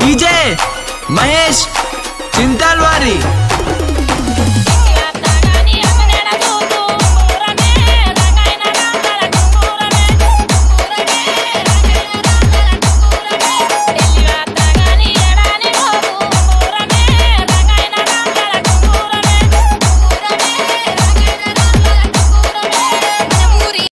DJ Mahesh Chintalwari.